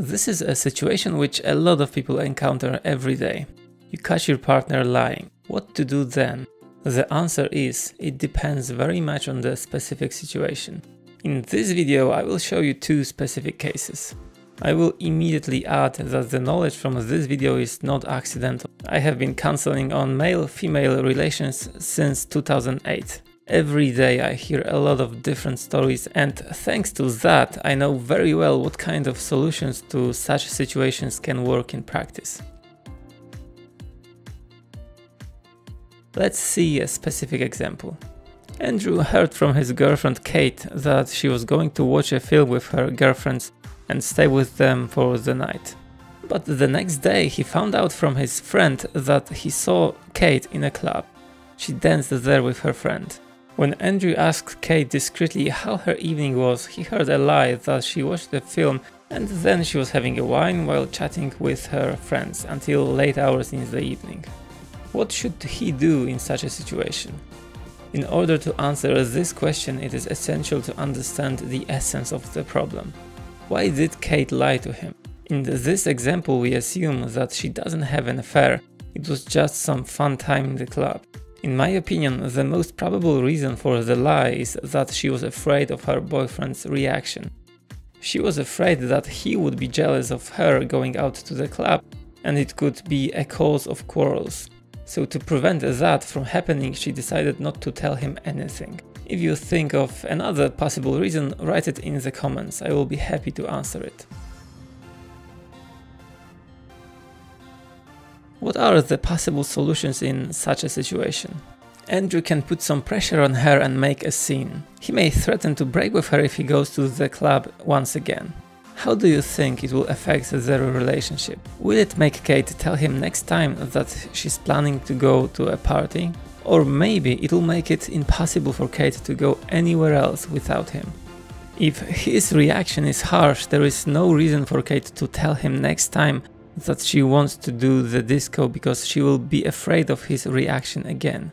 This is a situation which a lot of people encounter every day. You catch your partner lying. What to do then? The answer is, it depends very much on the specific situation. In this video I will show you two specific cases. I will immediately add that the knowledge from this video is not accidental. I have been counseling on male-female relations since 2008. Every day I hear a lot of different stories, and thanks to that I know very well what kind of solutions to such situations can work in practice. Let's see a specific example. Andrew heard from his girlfriend Kate that she was going to watch a film with her girlfriends and stay with them for the night. But the next day he found out from his friend that he saw Kate in a club. She danced there with her friend. When Andrew asked Kate discreetly how her evening was, he heard a lie that she watched the film and then she was having a wine while chatting with her friends until late hours in the evening. What should he do in such a situation? In order to answer this question, it is essential to understand the essence of the problem. Why did Kate lie to him? In this example, we assume that she doesn't have an affair, it was just some fun time in the club. In my opinion, the most probable reason for the lie is that she was afraid of her boyfriend's reaction. She was afraid that he would be jealous of her going out to the club and it could be a cause of quarrels. So to prevent that from happening, she decided not to tell him anything. If you think of another possible reason, write it in the comments, I will be happy to answer it. What are the possible solutions in such a situation? Andrew can put some pressure on her and make a scene. He may threaten to break with her if he goes to the club once again. How do you think it will affect their relationship? Will it make Kate tell him next time that she's planning to go to a party? Or maybe it will make it impossible for Kate to go anywhere else without him. If his reaction is harsh, there is no reason for Kate to tell him next time that she wants to do the disco because she will be afraid of his reaction again.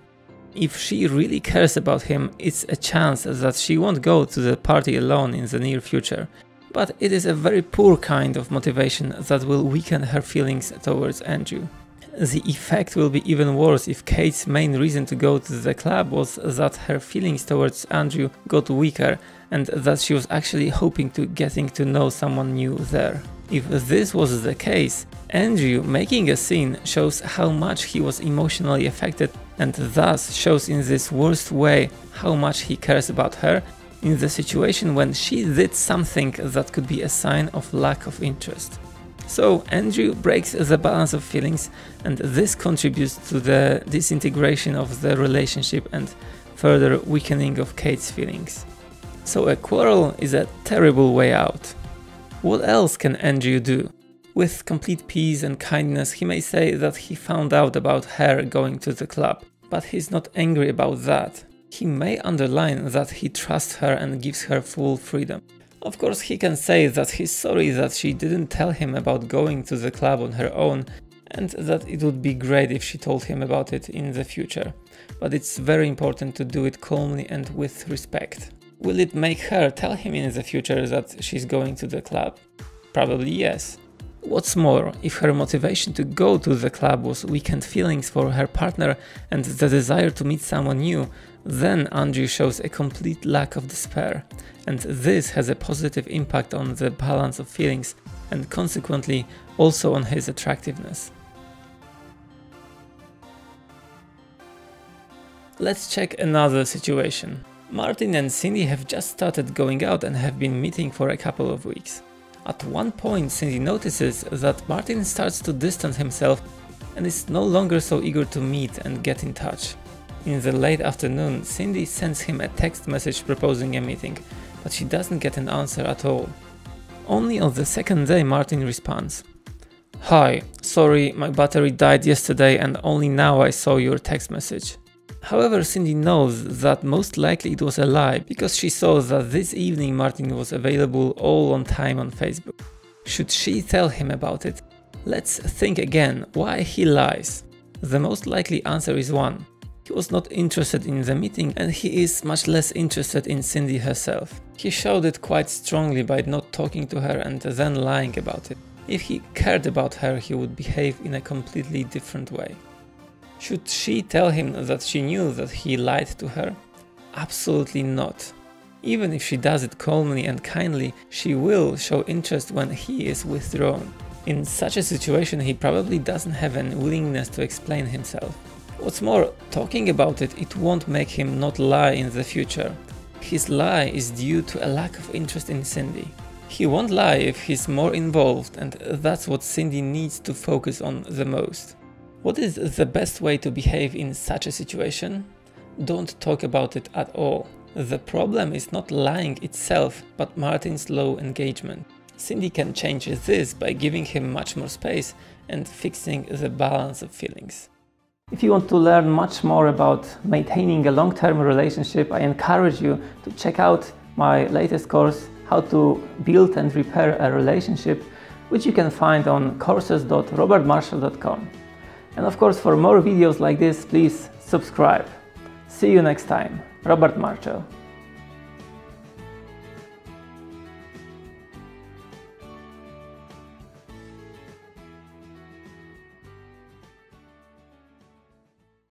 If she really cares about him, it's a chance that she won't go to the party alone in the near future. But it is a very poor kind of motivation that will weaken her feelings towards Andrew. The effect will be even worse if Kate's main reason to go to the club was that her feelings towards Andrew got weaker and that she was actually hoping to getting to know someone new there. If this was the case, Andrew making a scene shows how much he was emotionally affected and thus shows in this worst way how much he cares about her in the situation when she did something that could be a sign of lack of interest. So Andrew breaks the balance of feelings and this contributes to the disintegration of the relationship and further weakening of Kate's feelings. So a quarrel is a terrible way out. What else can Andrew do? With complete peace and kindness he may say that he found out about her going to the club, but he's not angry about that. He may underline that he trusts her and gives her full freedom. Of course, he can say that he's sorry that she didn't tell him about going to the club on her own and that it would be great if she told him about it in the future. But it's very important to do it calmly and with respect. Will it make her tell him in the future that she's going to the club? Probably yes. What's more, if her motivation to go to the club was weakened feelings for her partner and the desire to meet someone new, then Andrew shows a complete lack of despair, and this has a positive impact on the balance of feelings and consequently also on his attractiveness. Let's check another situation. Martin and Cindy have just started going out and have been meeting for a couple of weeks. At one point Cindy notices that Martin starts to distance himself and is no longer so eager to meet and get in touch. In the late afternoon Cindy sends him a text message proposing a meeting, but she doesn't get an answer at all. Only on the second day Martin responds. "Hi, sorry, my battery died yesterday and only now I saw your text message." However, Cindy knows that most likely it was a lie because she saw that this evening Martin was available all on time on Facebook. Should she tell him about it? Let's think again why he lies. The most likely answer is 1. He was not interested in the meeting and he is much less interested in Cindy herself. He showed it quite strongly by not talking to her and then lying about it. If he cared about her, he would behave in a completely different way. Should she tell him that she knew that he lied to her? Absolutely not. Even if she does it calmly and kindly, she will show interest when he is withdrawn. In such a situation, he probably doesn't have any willingness to explain himself. What's more, talking about it, it won't make him not lie in the future. His lie is due to a lack of interest in Cindy. He won't lie if he's more involved, and that's what Cindy needs to focus on the most. What is the best way to behave in such a situation? Don't talk about it at all. The problem is not lying itself, but Martin's low engagement. Cindy can change this by giving him much more space and fixing the balance of feelings. If you want to learn much more about maintaining a long-term relationship, I encourage you to check out my latest course, How to Build and Repair a Relationship, which you can find on courses.robertmarshall.com. And of course, for more videos like this, please subscribe. See you next time. Robert Marchel.